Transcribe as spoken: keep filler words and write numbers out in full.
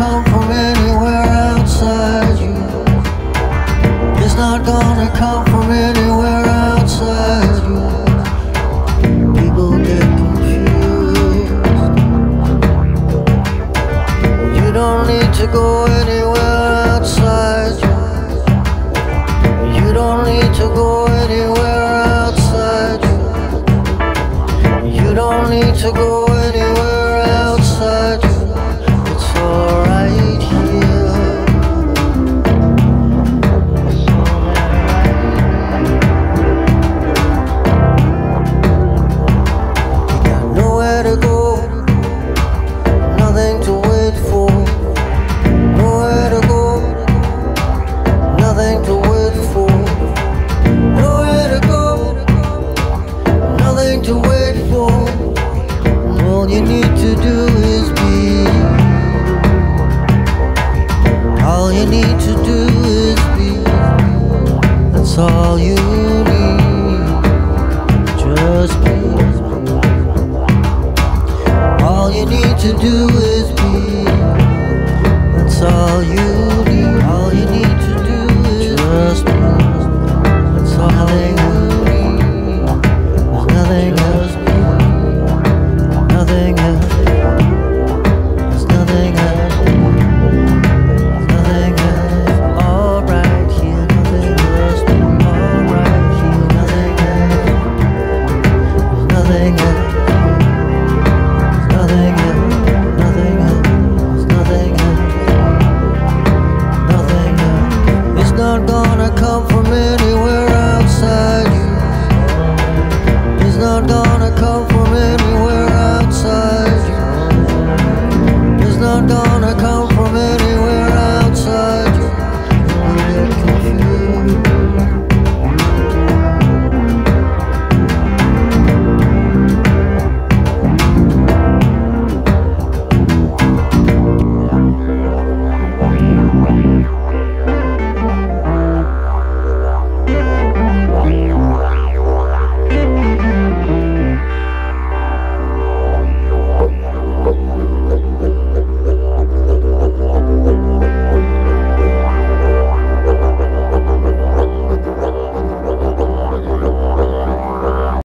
come from anywhere outside you. It's not gonna come from anywhere outside you. People get confused. You don't need to go anywhere outside you. You don't need to go anywhere outside you. You don't need to go anywhere outside you. It's all right here. Got nowhere to go, nothing to wait for. Nowhere to go, nothing to wait for. Nowhere to go, nothing to wait for. And all you need to do is be. All you need to do is be. That's all you need. Just be. All you need to do is be.